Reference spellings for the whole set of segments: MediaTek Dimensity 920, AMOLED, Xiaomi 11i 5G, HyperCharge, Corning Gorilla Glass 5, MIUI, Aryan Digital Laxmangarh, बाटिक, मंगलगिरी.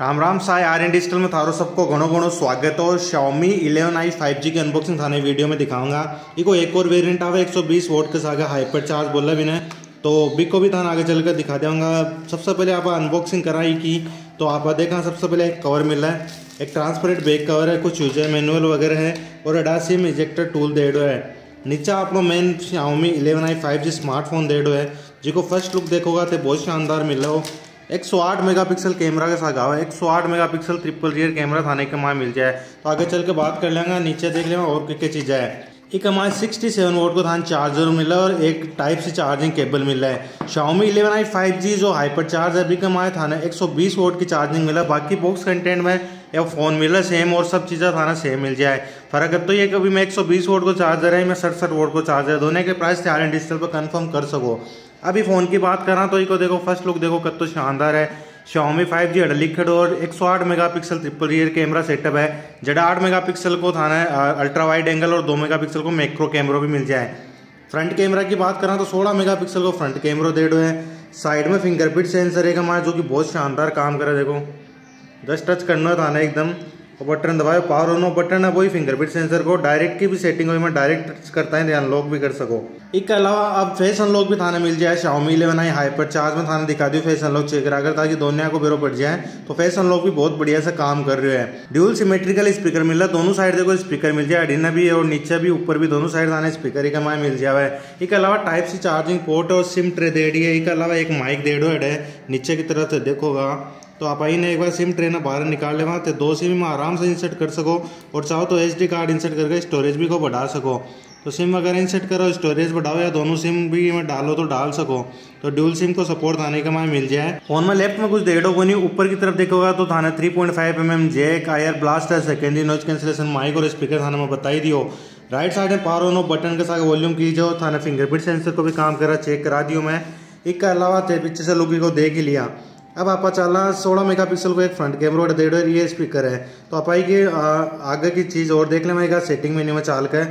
Ram Sai Aryan digital में थारो सबको घणो घणो स्वागत हो। Xiaomi 11i 5G की अनबॉक्सिंग थाने वीडियो में दिखाऊंगा। इको एक और वेरिएंट आवे 120 वोट के सागे हाइपर चार्ज बोला भी ने, तो बिको भी थाने आगे चलकर दिखा दूंगा। सबसे पहले आप अनबॉक्सिंग कराई की तो आप देखा सबसे पहले एक कवर मिला है, एक ट्रांसपेरेंट बैक कवर है, कुछ यूजर मैनुअल वगैरह है और अडा सिम इजेक्टर टूल देडो है। नीचे आप main Xiaomi 11i 5G smartphone देडो है, जिको फर्स्ट लुक देखोगा तो बहुत शानदार मिलो। 108 मेगापिक्सल कैमरा के साथ आवा है, 108 मेगापिक्सल ट्रिपल रियर कैमरा थाने के माँ मिल जाए। तो आगे चल के बात कर लेंगे, नीचे देख लेंगे और क्या चीज़ है। एक हमारे 67 वोट को थान चार्जर मिला और एक टाइप से चार्जिंग केबल मिला है। Xiaomi 11i 5G जो हाइपर चार्ज है अभी कमाए थाने 120 वोट की चार्जिंग मिला। बाकी बॉक्स कंटेंट में या फ़ोन मिला सेम और सब चीज़ें थाना सेम मिल जाए। फर्क तो ये कभी मैं 120 वोट को चार्जर है, मैं 67 वोट को चार्जर है, दोनों के प्राइस आर्यन डिजिटल पर कन्फर्म कर सको। अभी फ़ोन की बात करा तो इको देखो फर्स्ट लुक देखो कत तो शानदार है। Xiaomi 5G अडलिखड और 108 megapixel triple rear camera setup है, जड़ा 8 मेगापिक्सल को थाना अल्ट्रा वाइड एंगल और 2 मेगापिक्सल को मैक्रो कैमरा भी मिल जाए। फ्रंट कैमरा की बात करा तो 16 मेगापिक्सल को फ्रंट कैमरा दे दो है। साइड में फिंगरप्रिंट सेंसर है हमारा जो कि बहुत शानदार काम करे। देखो जस्ट टच करना थाना एकदम और बटन दबाओ, पावर ऑन बटन है वही फिंगरप्रिंट सेंसर को। डायरेक्ट की भी सेटिंग हुई, मैं डायरेक्ट टच करता है अनलॉक भी कर सको। इसके अलावा अब फेस अनलॉक भी थाने मिल जाए। Xiaomi 11i हाइपर चार्ज में थाने दिखा दियो फेस अनलॉक चेक करा कर ताकि दोनों को बेरो पड़ जाए। तो फेस अनलॉक भी बहुत बढ़िया से काम कर रहे हैं। ड्यूल सिमेट्रिकल स्पीकर मिल रहा, दोनों साइड देखो स्पीकर मिल जाए, अडीना भी और नीचे भी ऊपर भी दोनों साइड थाने स्पीकर ही कमाए मिल जाए। इसके अलावा टाइप सी चार्जिंग पोर्ट और सिम ट्रे दे दी है। इसके अलावा एक माइक दे दो है नीचे की तरफ से देखोगा तो आप आई ने एक बार सिम ट्रे ना बाहर निकाल ले वहाँ तो 2 सिम में आराम से इंसर्ट कर सको और चाहो तो एसडी कार्ड इंसर्ट करके स्टोरेज भी को बढ़ा सको। तो सिम अगर इंसर्ट करो स्टोरेज बढ़ाओ या दोनों सिम भी में डालो तो डाल सको। तो ड्यूल सिम को सपोर्ट थाने का मिल जाए। फोन में लेफ्ट में कुछ देड़ो को नहीं, ऊपर की तरफ देखोगा तो थाने 3.5mm jack, IR blaster, secondary noise cancellation mic और स्पीकर थाने में बताई दियो। राइट साइड में पावर ऑन ऑफ बटन के साथ वॉल्यूम कीजिए और थाने फिंगरप्रिंट सेंसर को भी काम करा चेक करा दियो मैं। इसके अलावा पीछे से लुकी को देख ही लिया। अब आपा चला 16 मेगापिक्सल को एक फ्रंट कैमरा और डेढ़ ये स्पीकर है। तो आप आई की आगे की चीज़ और देख लेगा सेटिंग मेन्यू में चाल कर।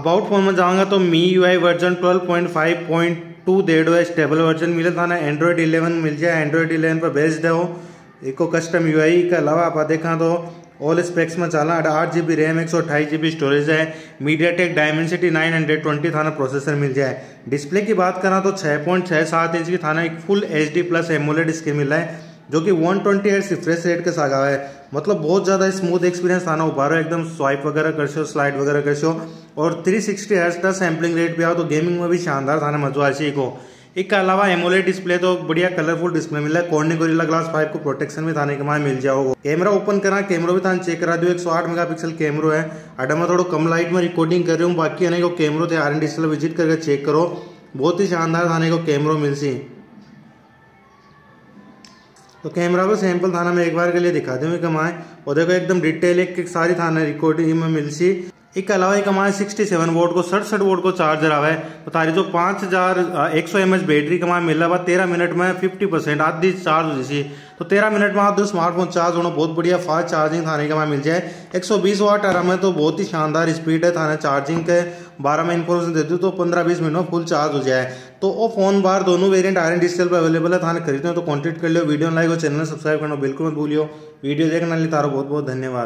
अबाउट फोन में जाऊँगा तो MIUI वर्जन 12.5.2 डेढ़ है, स्टेबल वर्जन मिले थाना। एंड्रॉयड 11 मिल जाए, एंड्रॉयड 11 पर बेस्ड है वो। एको कस्टम UI के अलावा आप देखा तो ऑल स्पेक्स में चला। 8 GB रैम, 128 GB स्टोरेज है। MediaTek Dimensity 920 थाना प्रोसेसर मिल जाए। डिस्प्ले की बात करा तो 6.67 इंच की थाना एक फुल HD+ AMOLED स्क्रीन मिला है जो कि 120Hz रिफ्रेश रेट के साथ आवा है। मतलब बहुत ज़्यादा स्मूथ एक्सपीरियंस थाना उभारो, एकदम स्वाइप वगैरह कर सो, स्लाइड वगैरह कर सो और 360Hz का सैम्पलिंग रेट भी आओ तो गेमिंग में भी शानदार थाना मजा आशी को। इसके अलावा एमोलेड डिस्प्ले तो बढ़िया कलरफुल डिस्प्ले मिला है। कॉर्निंग गोरिल्ला ग्लास 5 को प्रोटेक्शन भी थाने के माँ मिल जाओ। कैमरा ओपन करा, कैमरा भी थाने चेक करा दियो। 108 मेगापिक्सल कैमरा है। अडा मैं थोड़ा कम लाइट में रिकॉर्डिंग कर रही हूँ, बाकी आने को कैमरा थे आर्यन डिजिटल विजिट करके चेक करो। बहुत ही शानदार थाने को कैमरा मिल सी। तो कैमरा को सैम्पल थाना में एक बार के लिए दिखा दूँ कमाए और देखो एकदम डिटेल एक सारी थाना रिकॉर्डिंग में मिल सी। इसके अलावा एक हमारे 67 वोट को 67 वोट को चार्जर आवा है। तो तारी जो 5100 mAh बैटरी कमा मिल रहा है 13 मिनट में 50% आधी चार्ज हो जैसी। तो 13 मिनट में आप स्मार्टफोन चार्ज होना बहुत बढ़िया फास्ट चार्जिंग थाने के वहाँ मिल जाए। 120 वाट आराम है, तो बहुत ही शानदार स्पीड है थाने चार्जिंग के। 12 में इन्फॉर्मेशन दे दूँ तो 15-20 मिनट में फुल चार्ज हो जाए। तो वो फोन बार दोनों वेरिएंट आर्यन डिजिटल पर अवेलेबल है, थाने खरीदो तो कॉन्टेक्ट कर लो। वीडियो लाइक और चैनल सब्सक्राइब करना बिल्कुल मत भूलियो। वीडियो देखने लिए तारो बहुत बहुत धन्यवाद।